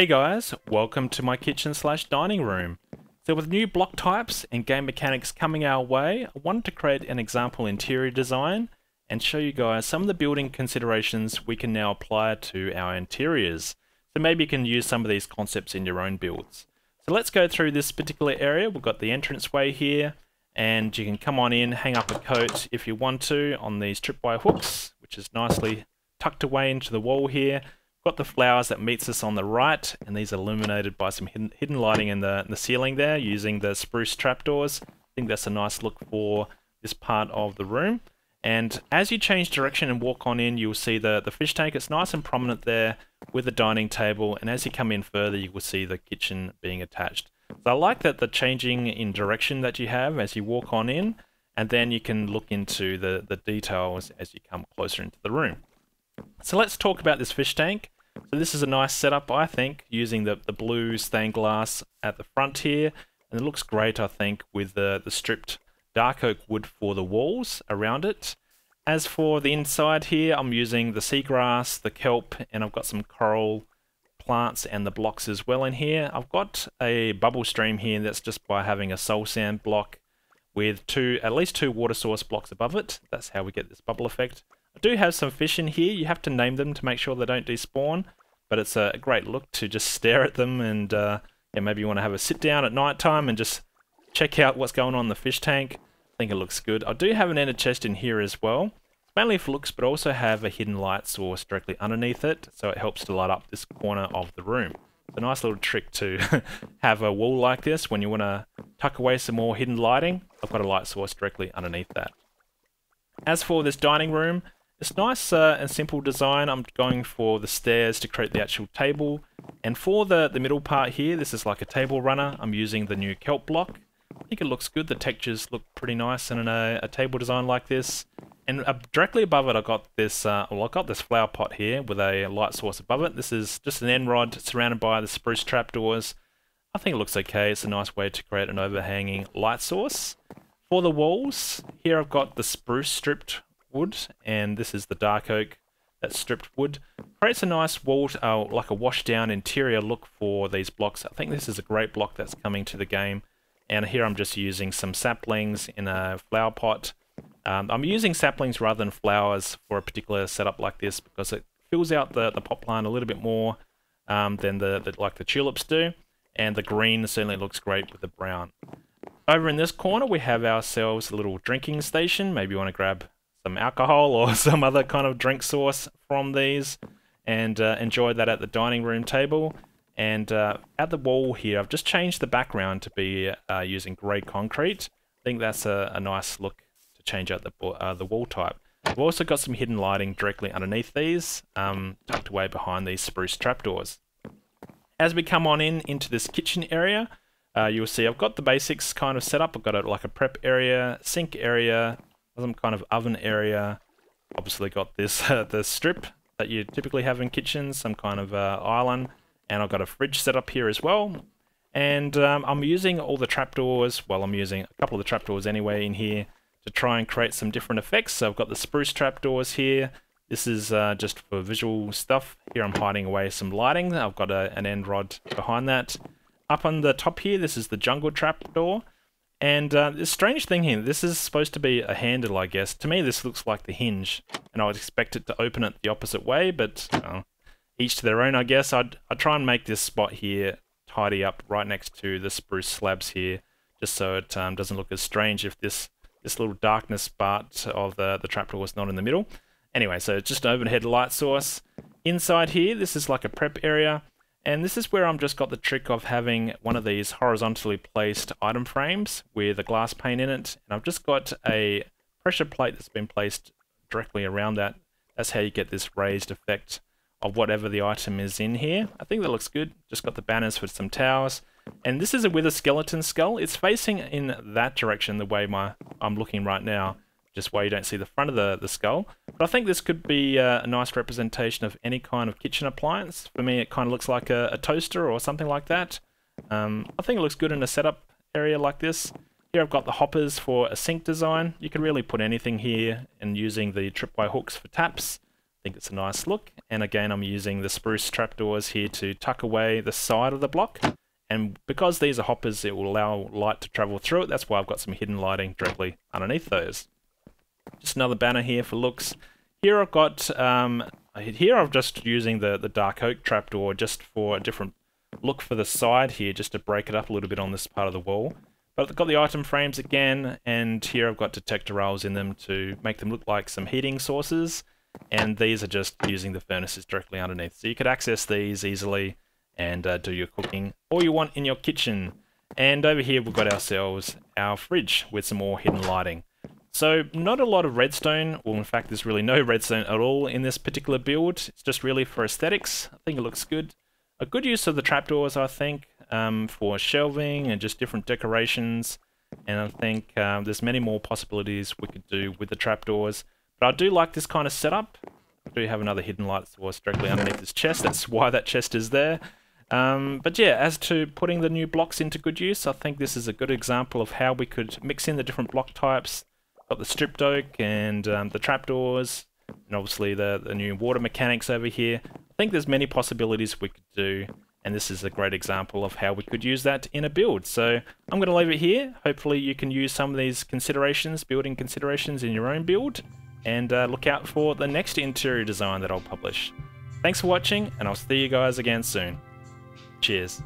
Hey guys, welcome to my kitchen / dining room. So with new block types and game mechanics coming our way, I wanted to create an example interior design and show you guys some of the building considerations we can now apply to our interiors. So maybe you can use some of these concepts in your own builds. So let's go through this particular area. We've got the entranceway here, and you can come on in, hang up a coat if you want to on these tripwire hooks, which is nicely tucked away into the wall here. Got the flowers that meets us on the right, and these are illuminated by some hidden lighting in the ceiling there using the spruce trapdoors. I think that's a nice look for this part of the room. And as you change direction and walk on in, you'll see the fish tank. It's nice and prominent there with the dining table, and as you come in further you will see the kitchen being attached. So I like that the changing in direction that you have as you walk on in, and then you can look into the details as you come closer into the room. So let's talk about this fish tank. So this is a nice setup, I think, using the blue stained glass at the front here. And it looks great, I think, with the stripped dark oak wood for the walls around it. As for the inside here, I'm using the seagrass, the kelp, and I've got some coral plants and the blocks as well in here. I've got a bubble stream here that's just by having a soul sand block with at least two water source blocks above it. That's how we get this bubble effect. I do have some fish in here. You have to name them to make sure they don't despawn, but it's a great look to just stare at them, and yeah, maybe you want to have a sit down at night time and just check out what's going on in the fish tank. I think it looks good. I do have an ender chest in here as well. It's mainly for looks, but also have a hidden light source directly underneath it, so it helps to light up this corner of the room. It's a nice little trick to have a wall like this when you want to tuck away some more hidden lighting. I've got a light source directly underneath that. As for this dining room, it's nice and simple design. I'm going for the stairs to create the actual table. And for the middle part here, this is like a table runner. I'm using the new kelp block. I think it looks good. The textures look pretty nice in a table design like this. And directly above it, I've got this flower pot here with a light source above it. This is just an end rod surrounded by the spruce trapdoors. I think it looks okay. It's a nice way to create an overhanging light source. For the walls, here I've got the spruce stripped wood, and this is the dark oak that's stripped wood. Creates a nice wall, like a washed down interior look for these blocks. I think this is a great block that's coming to the game, and here I'm just using some saplings in a flower pot. I'm using saplings rather than flowers for a particular setup like this because it fills out the pot plant a little bit more than like the tulips do, and the green certainly looks great with the brown. Over in this corner we have ourselves a little drinking station. Maybe you want to grab some alcohol or some other kind of drink source from these and enjoy that at the dining room table. And at the wall here I've just changed the background to be using grey concrete. I think that's a nice look to change out the wall type. We've also got some hidden lighting directly underneath these, tucked away behind these spruce trapdoors. As we come on in into this kitchen area, you'll see I've got the basics kind of set up. I've got like a prep area, sink area, some kind of oven area. Obviously got this the strip that you typically have in kitchens, some kind of island, and I've got a fridge set up here as well. And I'm using all the trapdoors. Well, I'm using a couple of the trapdoors anyway in here to try and create some different effects. So I've got the spruce trapdoors here. This is just for visual stuff. Here I'm hiding away some lighting. I've got an end rod behind that. Up on the top here, this is the jungle trapdoor. And this strange thing here, this is supposed to be a handle, I guess. To me, this looks like the hinge, and I would expect it to open it the opposite way, but each to their own, I guess. I'd try and make this spot here tidy up right next to the spruce slabs here, just so it doesn't look as strange if this little darkness part of the trapdoor is not in the middle. Anyway, so it's just an overhead light source. Inside here, this is like a prep area. And this is where I've just got the trick of having one of these horizontally placed item frames with a glass pane in it. And I've just got a pressure plate that's been placed directly around that. That's how you get this raised effect of whatever the item is in here. I think that looks good. Just got the banners for some towers. And this is with a skeleton skull. It's facing in that direction, the way I'm looking right now, just why you don't see the front of the skull. But I think this could be a nice representation of any kind of kitchen appliance. For me, it kind of looks like a toaster or something like that. I think it looks good in a setup area like this. Here I've got the hoppers for a sink design. You can really put anything here, and using the tripwire hooks for taps. think it's a nice look. And again, I'm using the spruce trapdoors here to tuck away the side of the block. And because these are hoppers, it will allow light to travel through it. That's why I've got some hidden lighting directly underneath those. Just another banner here for looks. Here I've got, here I'm just using the dark oak trapdoor just for a different look for the side here, just to break it up a little bit on this part of the wall. But I've got the item frames again, and here I've got detector rails in them to make them look like some heating sources. And these are just using the furnaces directly underneath. So you could access these easily and do your cooking all you want in your kitchen. And over here we've got ourselves our fridge with some more hidden lighting. So not a lot of redstone, well in fact there's really no redstone at all in this particular build. It's just really for aesthetics. I think it looks good. A good use of the trapdoors, I think, for shelving and just different decorations. And I think there's many more possibilities we could do with the trapdoors. But I do like this kind of setup. I do have another hidden light source directly underneath this chest. That's why that chest is there. But yeah, as to putting the new blocks into good use, I think this is a good example of how we could mix in the different block types. Got the stripped oak and the trapdoors, and obviously the new water mechanics over here. I think there's many possibilities we could do, and this is a great example of how we could use that in a build. So I'm going to leave it here. Hopefully you can use some of these considerations, building considerations in your own build, and look out for the next interior design that I'll publish. Thanks for watching, and I'll see you guys again soon. Cheers.